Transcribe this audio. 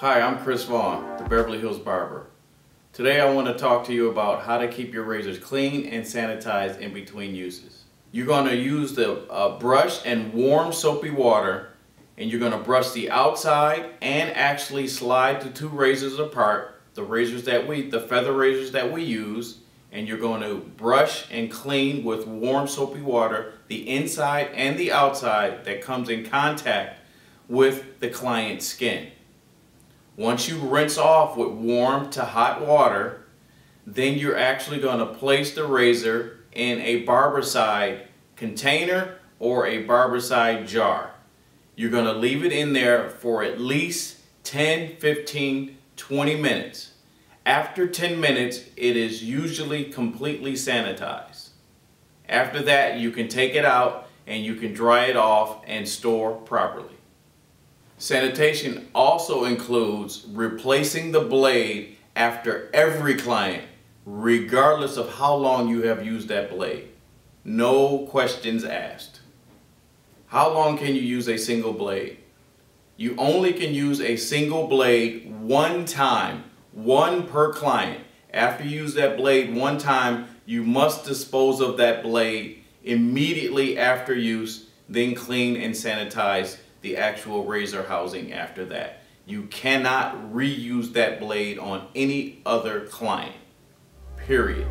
Hi, I'm Chris Vaughn, the Beverly Hills Barber. Today I want to talk to you about how to keep your razors clean and sanitized in between uses. You're going to use the brush and warm soapy water, and you're going to brush the outside and actually slide the two razors apart, the feather razors that we use, and you're going to brush and clean with warm soapy water the inside and the outside that comes in contact with the client's skin. Once you rinse off with warm to hot water, then you're actually going to place the razor in a Barbicide container or a Barbicide jar. You're going to leave it in there for at least 10, 15, 20 minutes. After 10 minutes, it is usually completely sanitized. After that, you can take it out and you can dry it off and store properly. Sanitation also includes replacing the blade after every client, regardless of how long you have used that blade. No questions asked. How long can you use a single blade? You only can use a single blade one time, one per client. After you use that blade one time, you must dispose of that blade immediately after use, then clean and sanitize the actual razor housing after that. You cannot reuse that blade on any other client, period.